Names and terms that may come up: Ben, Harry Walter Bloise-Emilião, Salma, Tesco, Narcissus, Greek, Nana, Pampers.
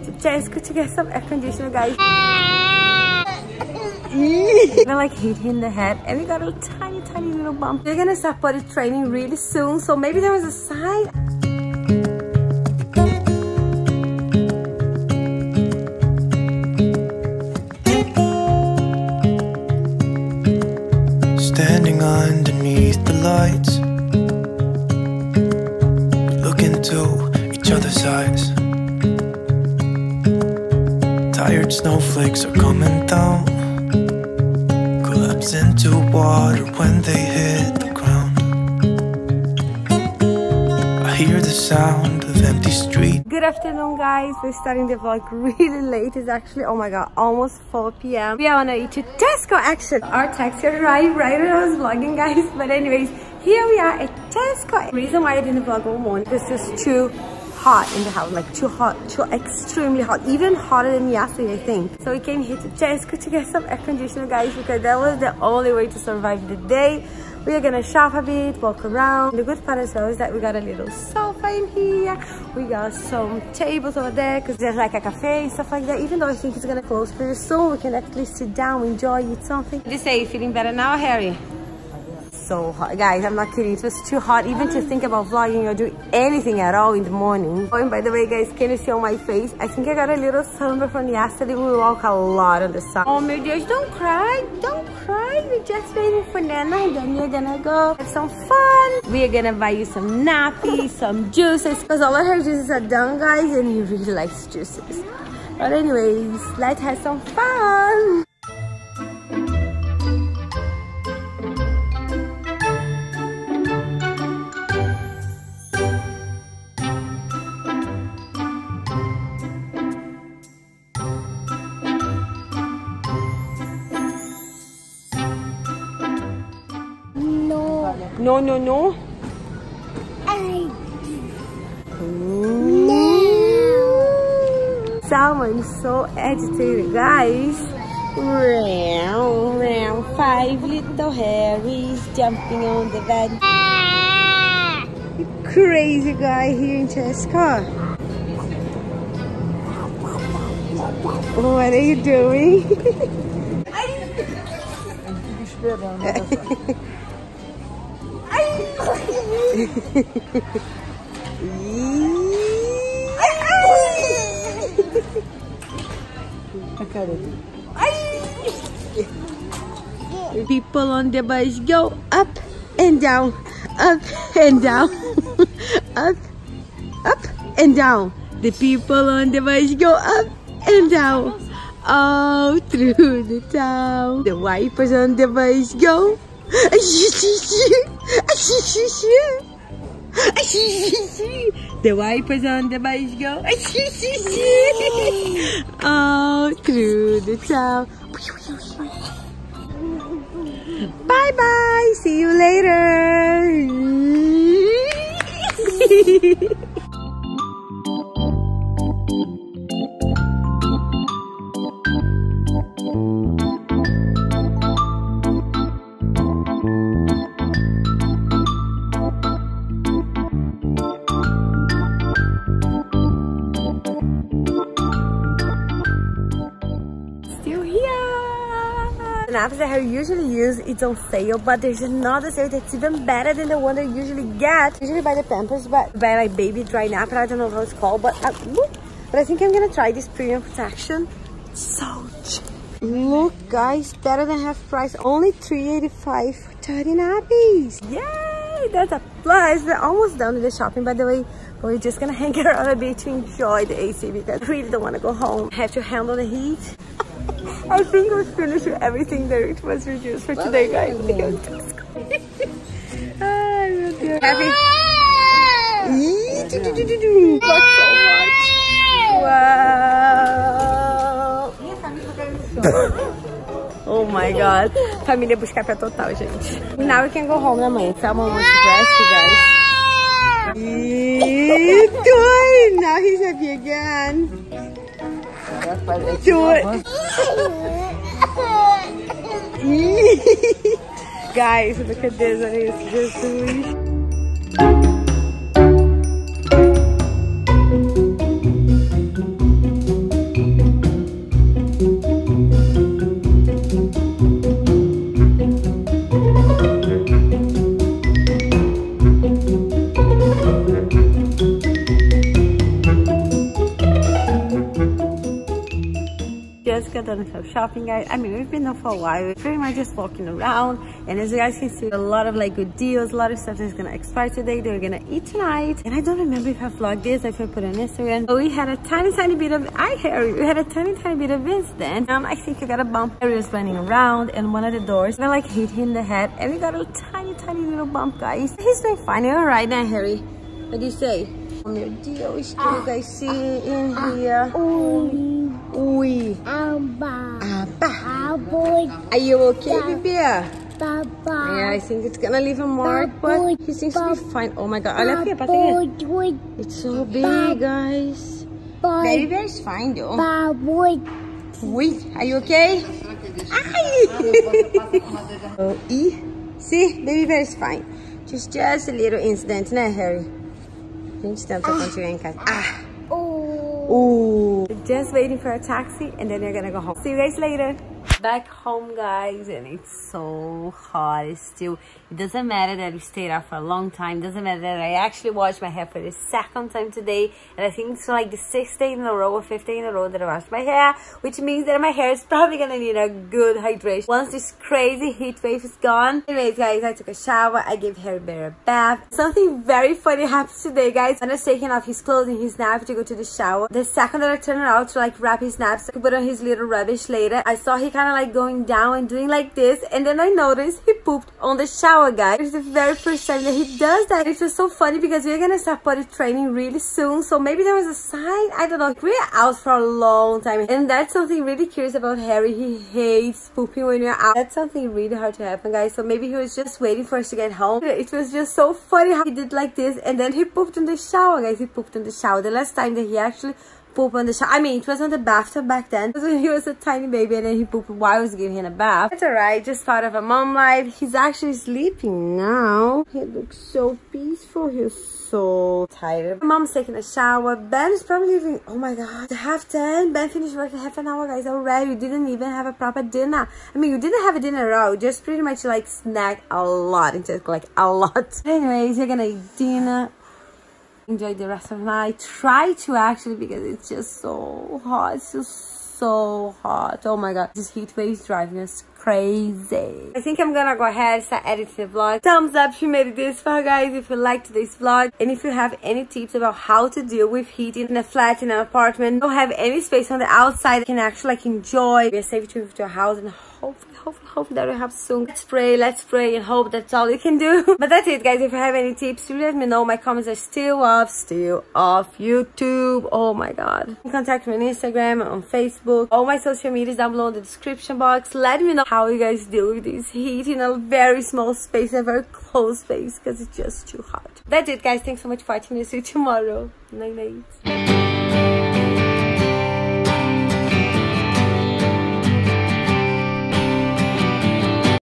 to Tesco to get some air conditioner, guys. And I like hit him in the head and he got a tiny little bump. They're gonna start potty training really soon, so maybe there was a sign. Standing underneath the lights, look into each other's eyes. Tired snowflakes are coming down, collapse into water when they hit the ground. I hear the sound of empty streets. Good afternoon, guys. We're starting the vlog really late. It's actually, oh my god, almost 4 p.m. We are on our way to Tesco, actually. Our taxi arrived right when I was vlogging, guys. But anyways, here we are at Tesco. The reason why I didn't vlog all morning is just too hot in the house, like too hot, too extremely hot, even hotter than yesterday, I think. So we came here to Tesco to get some air conditioner, guys, because that was the only way to survive the day. We are gonna shop a bit, walk around. The good part as well is that we got a little sofa in here. We got some tables over there because there's like a cafe and stuff like that. Even though I think it's gonna close pretty soon, we can at least sit down, enjoy, eat something. What do you say? You feeling better now, Harry? So hot, guys, I'm not kidding, it was too hot even to think about vlogging or doing anything at all in the morning. Oh, and by the way, guys, can you see on my face? I think I got a little sunburn from yesterday. We walk a lot on the sun. Oh my gosh, don't cry, we're just waiting for Nana and then we're gonna go have some fun. We're gonna buy you some nappies, some juices, because all of her juices are done, guys, and he really likes juices. But anyways, let's have some fun. No, no, no. No. Salma is so agitated, guys. Round, round. 5 little Harry's jumping on the bed. You crazy guy here in Tesco. What are you doing? People on the bus go up and down, up and down, up and down. The people on the bus go up and down, all through the town. The wipers on the bus go. The wipers on the bus go all through the town. Bye bye, see you later. The naps that I usually use, it's on sale, but there's another sale that's even better than the one I usually get. Usually buy the Pampers, but buy like baby dry nap, and I don't know how it's called, but I think I'm gonna try this premium protection. It's so cheap. Look, guys, better than half price, only $3.85 for 30 nappies. Yay, that's a plus. We're almost done with the shopping, by the way. We're just gonna hang around a bit to enjoy the AC because I really don't wanna go home. I have to handle the heat. I think we finished everything that it was reduced for today, guys. I will do happy. Wow. Oh my god. Família buscar pé total, gente. Now we can go home, né, mãe? Someone wants to rest, you guys. Now he's happy again. Do it. Guys, look at this, and it's just sweet. Jessica doesn't have shopping, guys. I mean, we've been there for a while. We're pretty much just walking around, and as you guys can see, a lot of like good deals, a lot of stuff that's gonna expire today. They're gonna eat tonight, and I don't remember if I vlogged this, if I put on Instagram, but we had a tiny bit of we had a tiny bit of incident. I think I got a bump. Harry was running around, and one of the doors and I like hit him in the head, and we got a tiny little bump, guys. He's doing fine. You're all right now, Harry. What do you say? Meu Deus, do you guys see in here? Oi. Are you okay, baby? Yeah, I think it's gonna leave a mark, but he seems to be fine. Oh my god, I love it. It's so big, guys. Baby bear is fine, though. Wait, are you okay? Oh, see, baby bear is fine. Just a little incident, né, Harry? A gente tenta continuar em casa. Just waiting for a taxi, and then they're gonna go home. See you guys later. Back home, guys, and it's so hot. It's still, it doesn't matter that we stayed out for a long time. It doesn't matter that I actually washed my hair for the second time today, and I think it's like the 6th day in a row or 5th day in a row that I washed my hair, which means that my hair is probably gonna need a good hydration once this crazy heat wave is gone. Anyways, guys, I took a shower. I gave Harry Bear a bath. Something very funny happened today, guys. When I was taking off his clothes and his naps to go to the shower, the second that I turned around to like wrap his naps to put on his little rubbish later, I saw he kind of like going down and doing like this, and then I noticed he pooped on the shower, guys. It's the very first time that he does that. It was so funny because we're gonna start potty training really soon, so maybe there was a sign, I don't know. We're out for a long time, and that's something really curious about Harry. He hates pooping when you're out. That's something really hard to happen, guys, so maybe he was just waiting for us to get home. It was just so funny how he did like this, and then he pooped in the shower, guys. He pooped in the shower. The last time that he actually poop on the shower, I mean, it was on the bathtub back then. It was when he was a tiny baby, and then he pooped while I was giving him a bath. That's alright, just part of a mom life. He's actually sleeping now. He looks so peaceful. He's so tired. My mom's taking a shower. Ben is probably leaving. Oh my god, it's 10:30. Ben finished work in half an hour, guys, already. We didn't even have a proper dinner. I mean, we didn't have a dinner at all. We just pretty much like snack a lot in Tesco, like a lot. Anyways, we're gonna eat dinner. Enjoy the rest of the night. Try to actually, because it's just so hot. It's just so hot. Oh my god, this heat wave is driving us crazy. I think I'm gonna go ahead and start editing the vlog. Thumbs up if you made it this far, guys, if you liked today's vlog, and if you have any tips about how to deal with heat in a flat, in an apartment, don't have any space on the outside, you can actually like enjoy. We're safe to move to a house, and hopefully that will happen soon. Let's pray and hope that's all you can do. But that's it, guys. If you have any tips, let me know. My comments are still off YouTube. Oh my god. You can contact me on Instagram, on Facebook. All my social medias down below in the description box. Let me know how you guys deal with this heat in a very small space, a very close space, because it's just too hot. That's it, guys. Thanks so much for watching. I'll see you tomorrow. Night.